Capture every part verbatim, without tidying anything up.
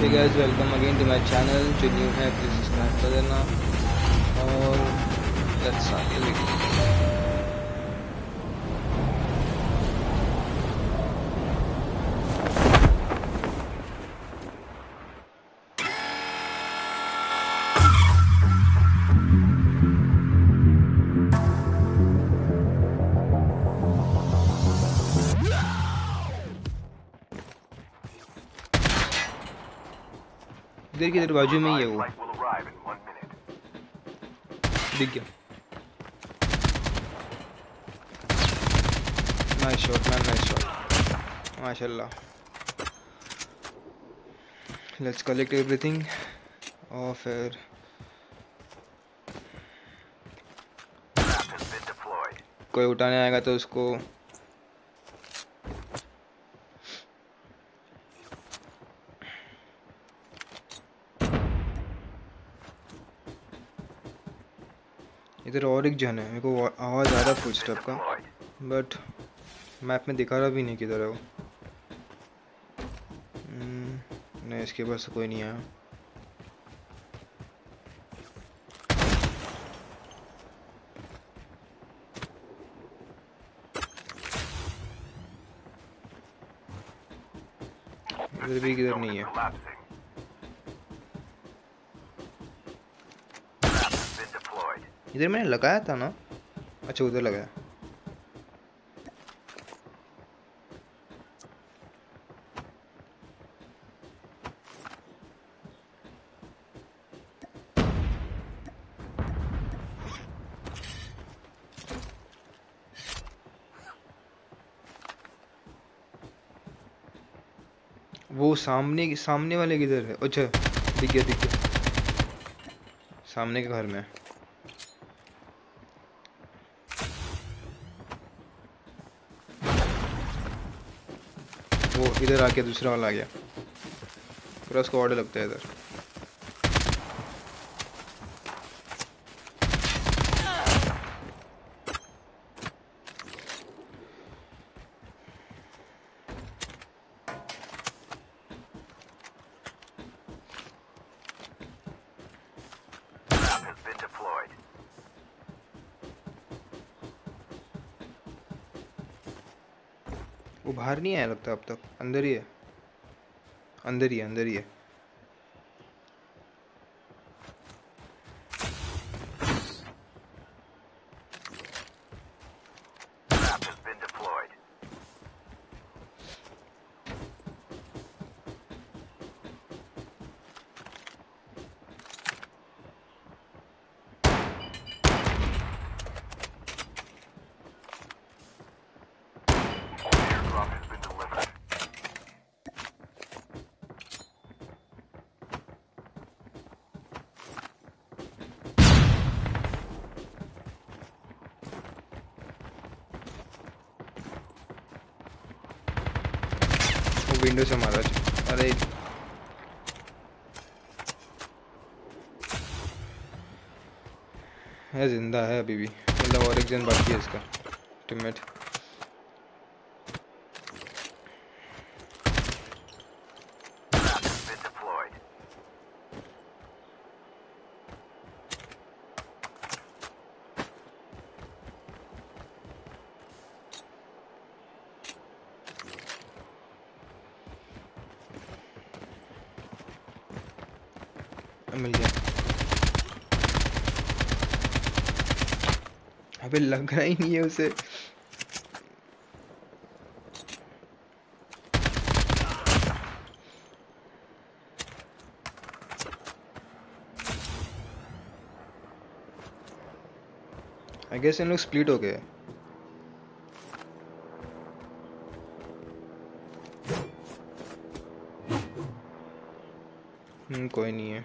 Hey guys, welcome again to my channel. जो new है please subscribe कर देना और let's start the video. किधर बाजू में ही है वो, दिख गया। Nice shot man, nice shot, माशाल्लाह। लेट्स कलेक्ट एवरीथिंग और फिर कोई उठाने आएगा तो उसको इधर और एक जन है। मेरे को आवाज़ आ रहा फुटस्टेप का, बट मैप में दिखा रहा भी नहीं किधर है वो। नहीं, इसके पास कोई नहीं आया। इधर भी किधर नहीं है। इधर मैंने लगाया था ना, अच्छा उधर लगाया। वो सामने सामने वाले किधर है? अच्छा दिख गया, दिख गया, सामने के घर में। वो इधर आके दूसरा वाला आ गया, पूरा उसको ऑर्डर लगता है इधर। वो बाहर नहीं आया लगता, अब तक अंदर ही है, अंदर ही है, अंदर ही है। विंडो से मारा। अरे है, जिंदा है अभी भी, मतलब और एक जन बाकी है इसका टीममेट। मिल गया। अबे लग रहा ही नहीं है उसे। आई गेस इन लोग स्प्लिट हो गए। हम्म, कोई नहीं है।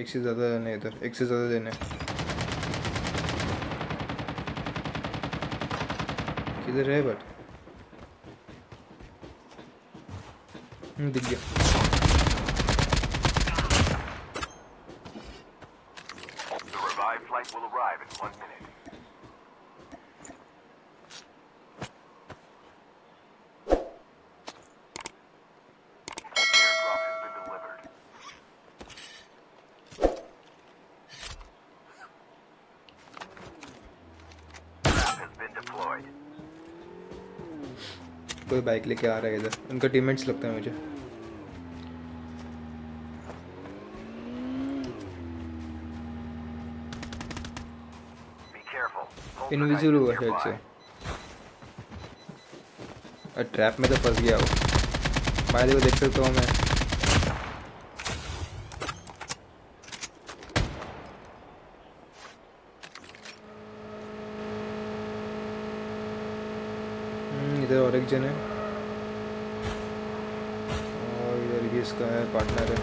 एक से ज़्यादा देने इधर, एक से ज़्यादा देने। किधर है बट? दिख गया। कोई बाइक लेके आ रहा है इधर, उनका टीममेट्स लगता है मुझे। इनविजिबल हुआ है अच्छे। और ट्रैप में तो फंस गया वो। फायदे को देख सकता हूँ मैं। इधर और एक जन है और इधर भी इसका है पार्टनर है।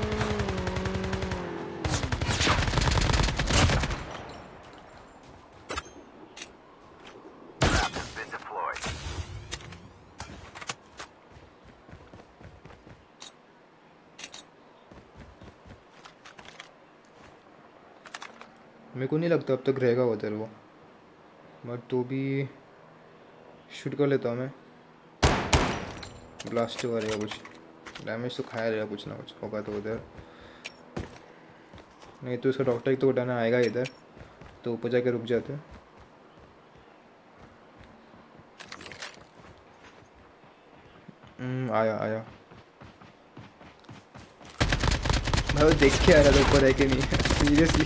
मेरे को नहीं लगता अब तक रहेगा उधर वो, बट तो भी शूट कर लेता हूँ मैं। ब्लास्ट हो रहा है कुछ डैमेज तो खाया रहेगा, कुछ ना कुछ होगा तो उधर। नहीं तो उसका डॉक्टर एक तो उठाना आएगा इधर, तो ऊपर जाके रुक जाते हैं। आया आया भाई, देख के आ रहा था ऊपर है कि नहीं। सीरियसली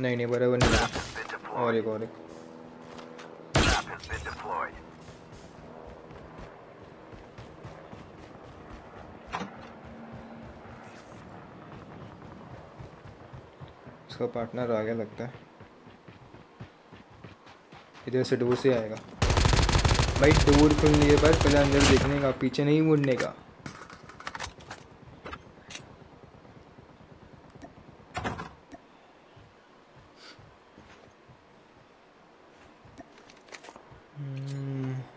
नहीं नहीं बराबर नहीं। और एक और एक उसका पार्टनर आ गया लगता है। इधर से डोर से आएगा भाई। डोर खुलने के बाद पहले अंदर देखने का, पीछे नहीं मुड़ने का।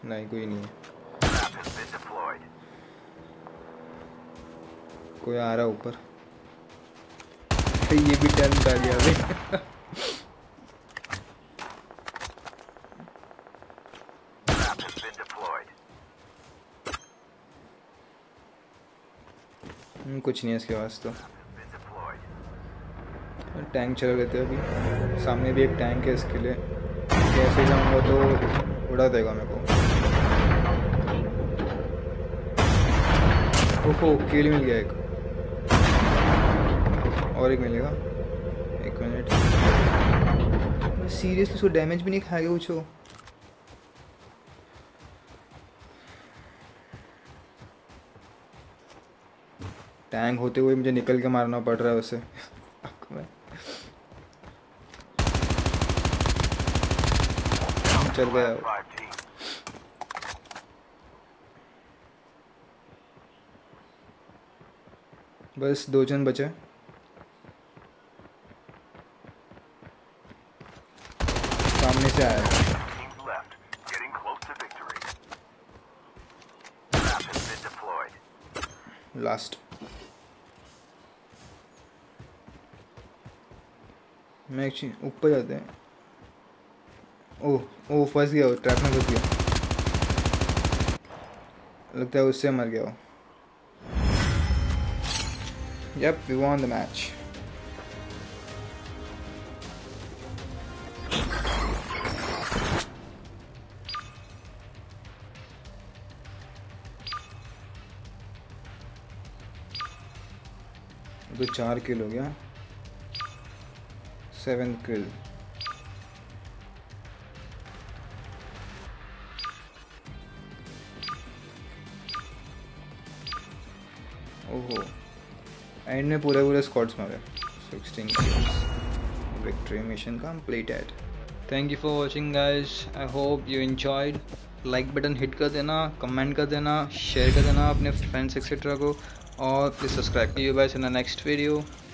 नहीं कोई नहीं है, कोई आ रहा ऊपर। ये भी टर्न कर गया अभी। कुछ नहीं है इसके पास तो। टैंक चला लेते हैं अभी, सामने भी एक टैंक है इसके लिए। कैसे जाऊंगा तो उड़ा देगा मेरे को। ओहो, किल मिल गया एक, और एक मिलेगा। एक मिनट, सीरियसली उसको डैमेज भी नहीं खाएगा कुछ हो। टैंक होते हुए मुझे निकल के मारना पड़ रहा है उसे। चल गया बस दो जन बचे। सामने से आया लास्ट। मैं एक्चुअली ऊपर जाते हैं। ओह ओह फंस गया, वो ट्रैप में फंस गया। लगता है उससे मर गया वो। Yup, we won the match. तो चार किल हो गया, सेवन किल। ओहो, एंड में पूरे पूरे स्क्वाड्स मारे। Sixteen kills, victory mission completed. Thank you for watching guys. I hope you enjoyed. Like button hit कर देना, comment कर देना, share कर देना अपने friends एक्सेट्रा को, और please subscribe. See you guys in the next video.